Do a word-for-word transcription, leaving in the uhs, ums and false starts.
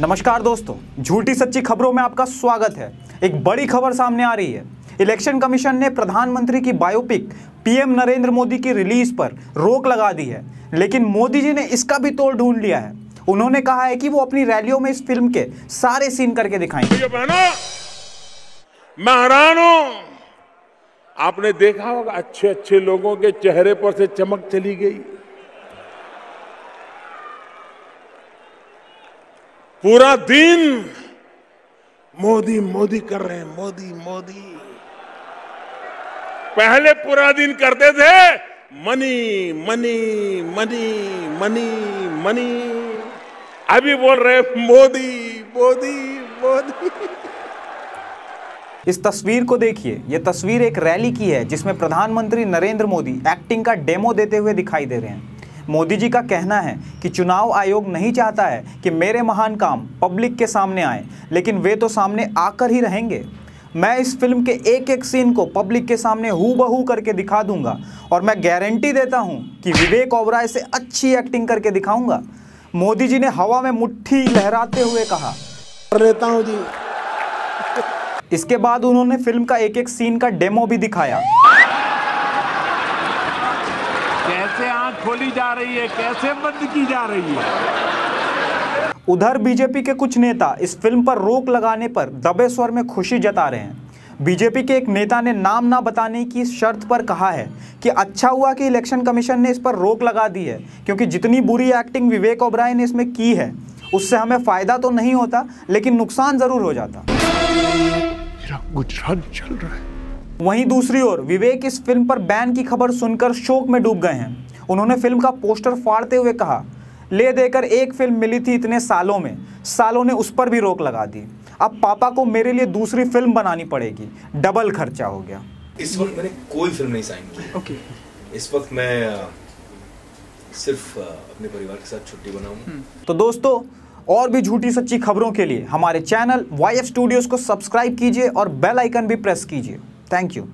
नमस्कार दोस्तों, झूठी सच्ची खबरों में आपका स्वागत है। एक बड़ी खबर सामने आ रही है। इलेक्शन कमीशन ने प्रधानमंत्री की बायोपिक पीएम नरेंद्र मोदी की रिलीज पर रोक लगा दी है, लेकिन मोदी जी ने इसका भी तोड़ ढूंढ लिया है। उन्होंने कहा है कि वो अपनी रैलियों में इस फिल्म के सारे सीन करके दिखाएंगे। मैं हैरान हूं, आपने देखा होगा अच्छे अच्छे लोगों के चेहरे पर से चमक चली गई। पूरा दिन मोदी मोदी कर रहे हैं, मोदी मोदी। पहले पूरा दिन करते थे money money money money money, अभी बोल रहे मोदी मोदी मोदी। इस तस्वीर को देखिए, यह तस्वीर एक रैली की है जिसमें प्रधानमंत्री नरेंद्र मोदी एक्टिंग का डेमो देते हुए दिखाई दे रहे हैं। मोदी जी का कहना है कि चुनाव आयोग नहीं चाहता है कि मेरे महान काम पब्लिक के सामने आए, लेकिन वे तो सामने आकर ही रहेंगे। मैं इस फिल्म के एक एक सीन को पब्लिक के सामने हूबहू करके दिखा दूंगा और मैं गारंटी देता हूं कि विवेक ओबराय से अच्छी एक्टिंग करके दिखाऊंगा। मोदी जी ने हवा में मुट्ठी लहराते हुए कहा, कर लेता हूं जी। इसके बाद उन्होंने फिल्म का एक एक सीन का डेमो भी दिखाया। कैसे आंख खोली जा रही है, कैसे बंद की जा रही है। उधर बीजेपी के कुछ नेता इस फिल्म पर रोक लगाने पर दबे स्वर में खुशी जता रहे हैं। बीजेपी के एक नेता ने नाम ना बताने की शर्त पर कहा है कि अच्छा हुआ कि इलेक्शन कमीशन ने इस पर रोक लगा दी है, क्योंकि जितनी बुरी एक्टिंग विवेक ओबराय ने इसमें की है उससे हमें फायदा तो नहीं होता, लेकिन नुकसान जरूर हो जाता। गुजरात चल रहा है। वहीं दूसरी ओर विवेक इस फिल्म पर बैन की खबर सुनकर शोक में डूब गए हैं। उन्होंने फिल्म का पोस्टर फाड़ते हुए कहा, ले देकर एक फिल्म मिली थी इतने सालों में, सालों ने उस पर भी रोक लगा दी। अब पापा को मेरे लिए दूसरी फिल्म बनानी पड़ेगी, डबल खर्चा हो गया। इस वक्त मैंने कोई फिल्म नहीं साइन की। ओके। इस वक्त मैं सिर्फ अपने परिवार के साथ छुट्टी बनाऊँ। तो दोस्तों, और भी झूठी सच्ची खबरों के लिए हमारे चैनल वाई एफ स्टूडियोज को सब्सक्राइब कीजिए और बेल आइकन भी प्रेस कीजिए। Thank you.